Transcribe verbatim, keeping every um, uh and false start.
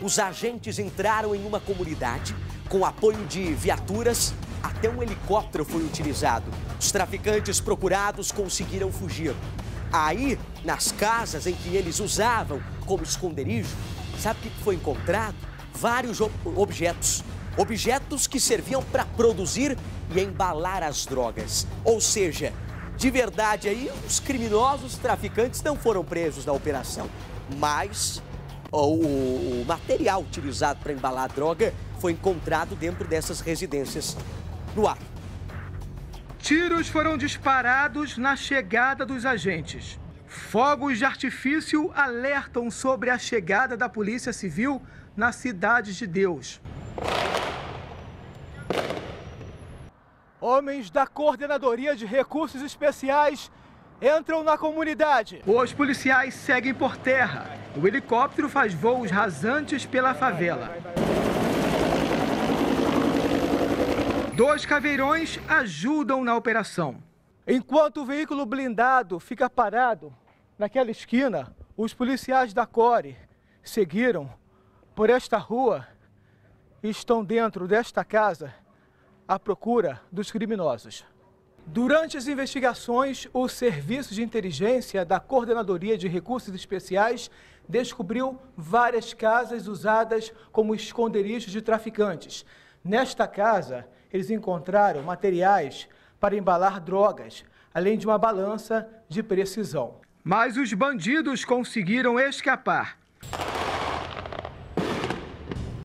os agentes entraram em uma comunidade com apoio de viaturas, até um helicóptero foi utilizado. Os traficantes procurados conseguiram fugir. Aí, nas casas em que eles usavam como esconderijo, sabe o que foi encontrado? Vários ob- objetos. Objetos que serviam para produzir e embalar as drogas. Ou seja, de verdade aí, os criminosos traficantes não foram presos na operação. Mas o, o material utilizado para embalar a droga foi encontrado dentro dessas residências no ar. Tiros foram disparados na chegada dos agentes. Fogos de artifício alertam sobre a chegada da Polícia Civil na Cidade de Deus. Homens da Coordenadoria de Recursos Especiais entram na comunidade. Os policiais seguem por terra. O helicóptero faz voos rasantes pela favela. Dois caveirões ajudam na operação. Enquanto o veículo blindado fica parado naquela esquina, os policiais da CORE seguiram por esta rua e estão dentro desta casa à procura dos criminosos. Durante as investigações, o Serviço de Inteligência da Coordenadoria de Recursos Especiais descobriu várias casas usadas como esconderijos de traficantes. Nesta casa, eles encontraram materiais para embalar drogas, além de uma balança de precisão. Mas os bandidos conseguiram escapar.